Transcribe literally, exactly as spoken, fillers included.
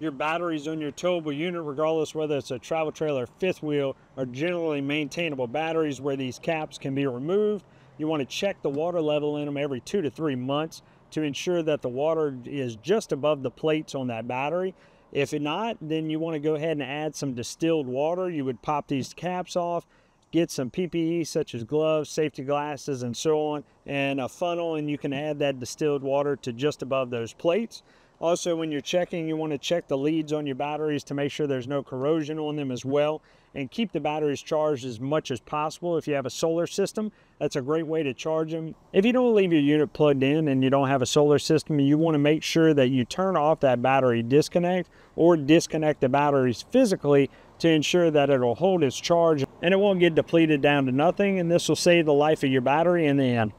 Your batteries on your towable unit, regardless whether it's a travel trailer or fifth wheel, are generally maintainable batteries where these caps can be removed. You want to check the water level in them every two to three months to ensure that the water is just above the plates on that battery. If not, then you want to go ahead and add some distilled water. You would pop these caps off, get some P P E such as gloves, safety glasses, and so on, and a funnel, and you can add that distilled water to just above those plates. Also, when you're checking, you want to check the leads on your batteries to make sure there's no corrosion on them as well, and keep the batteries charged as much as possible. If you have a solar system, that's a great way to charge them. If you don't leave your unit plugged in and you don't have a solar system, you want to make sure that you turn off that battery disconnect or disconnect the batteries physically to ensure that it'll hold its charge and it won't get depleted down to nothing, and this will save the life of your battery in the end.